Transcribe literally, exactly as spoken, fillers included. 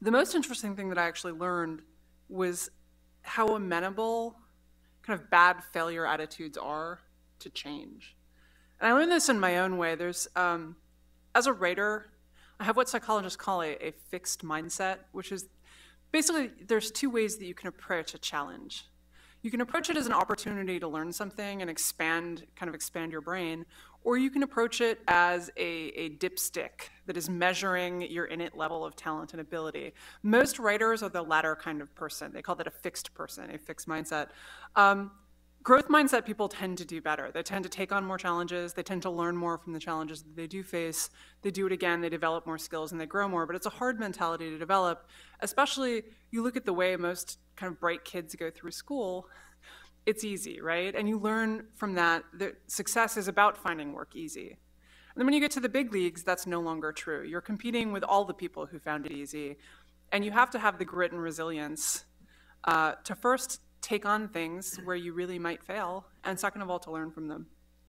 the most interesting thing that I actually learned was how amenable kind of bad failure attitudes are to change. And I learned this in my own way. There's, um, as a writer, I have what psychologists call a, a fixed mindset, which is basically there's two ways that you can approach a challenge. You can approach it as an opportunity to learn something and expand, kind of expand your brain, or you can approach it as a, a dipstick that is measuring your innate level of talent and ability. Most writers are the latter kind of person. They call that a fixed person, a fixed mindset. Um, growth mindset people tend to do better. They tend to take on more challenges. They tend to learn more from the challenges that they do face. They do it again, they develop more skills and they grow more, but it's a hard mentality to develop, especially you look at the way most kind of bright kids go through school. It's easy, right? And you learn from that that success is about finding work easy. And then when you get to the big leagues, that's no longer true. You're competing with all the people who found it easy. And you have to have the grit and resilience uh, to first take on things where you really might fail, and second of all, to learn from them.